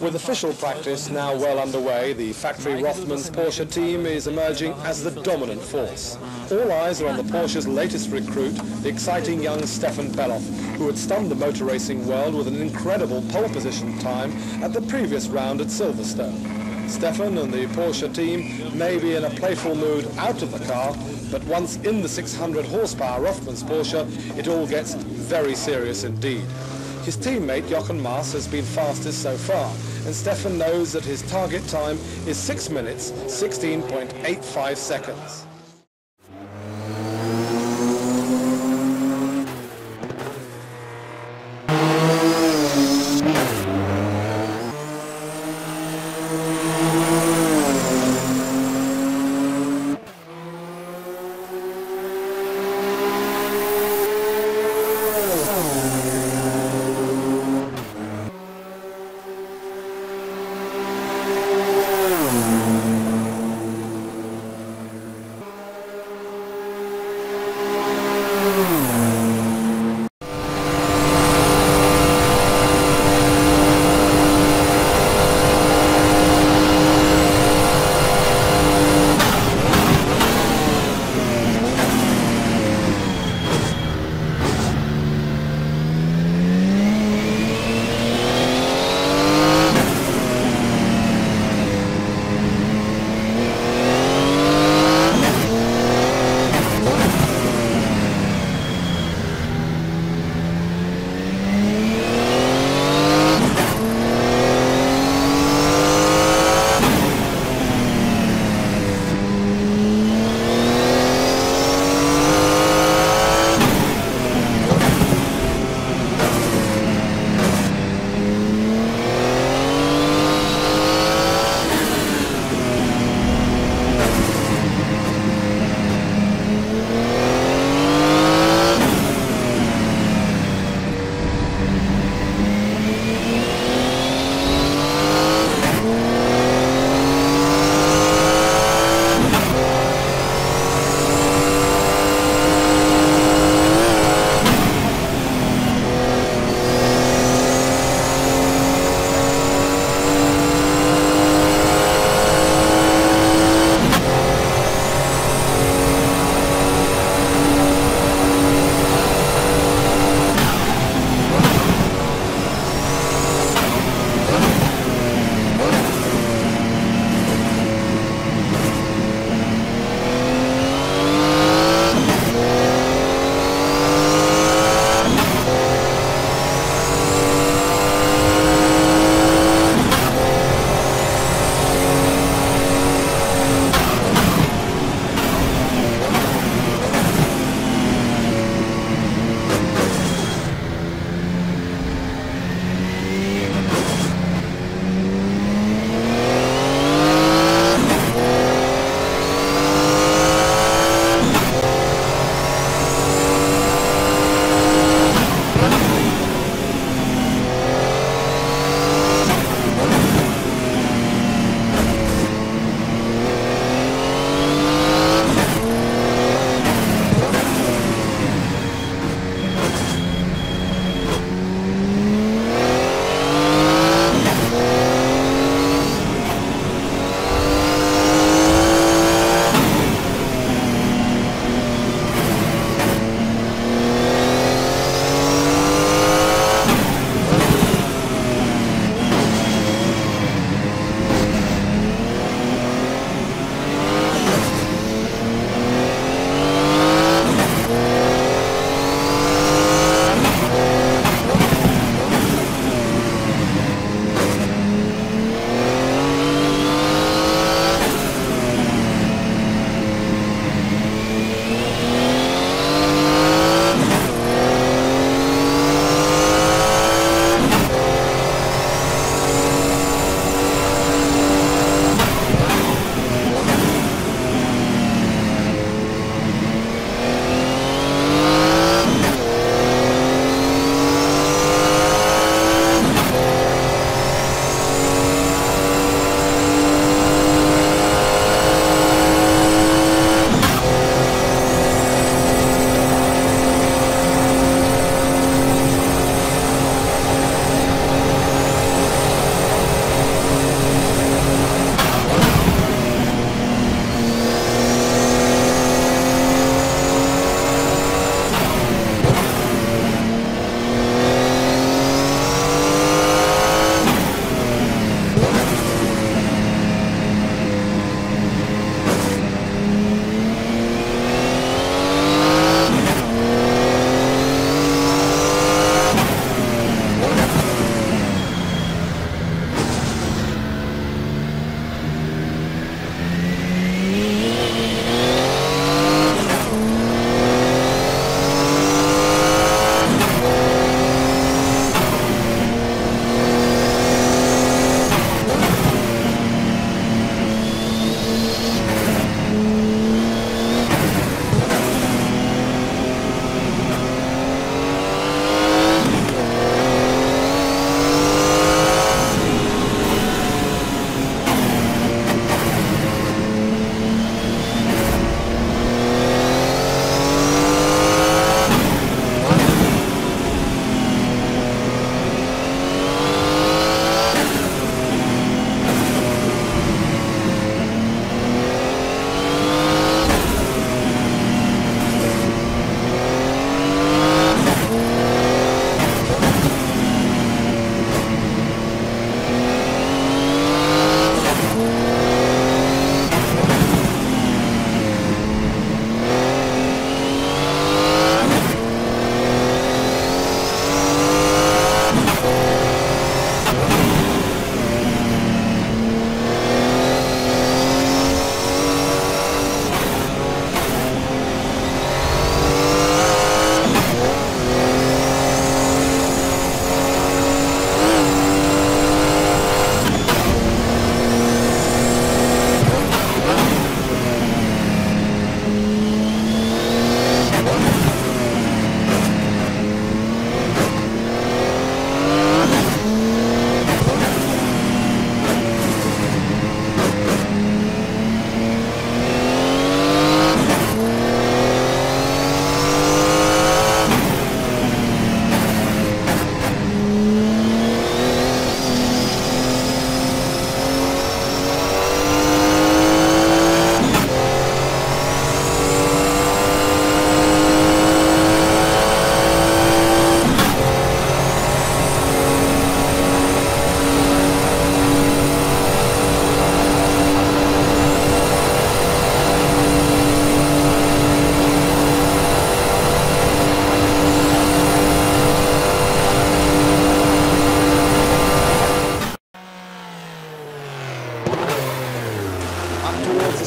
With official practice now well underway, the factory Rothmans Porsche team is emerging as the dominant force. All eyes are on the Porsche's latest recruit, the exciting young Stefan Bellof, who had stunned the motor racing world with an incredible pole position time at the previous round at Silverstone. Stefan and the Porsche team may be in a playful mood out of the car, but once in the 600 horsepower Rothmans Porsche, it all gets very serious indeed. His teammate Jochen Maas has been fastest so far, and Stefan knows that his target time is 6 minutes 16.85 seconds.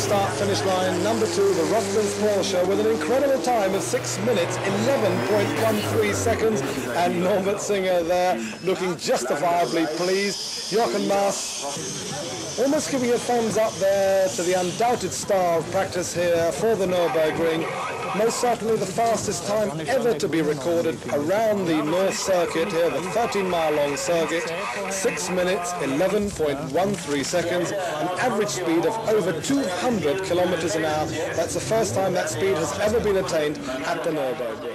start-finish line, number 2, the Rothmans Porsche, with an incredible time of 6 minutes, 11.13 seconds, and Norbert Singer there looking justifiably pleased. Jochen Maas almost giving a thumbs up there to the undoubted star of practice here for the Nürburgring. Most certainly the fastest time ever to be recorded around the North Circuit here, the 13-mile-long circuit. 6 minutes, 11.13 seconds, an average speed of over 200 kilometers an hour. That's the first time that speed has ever been attained at the Nürburgring.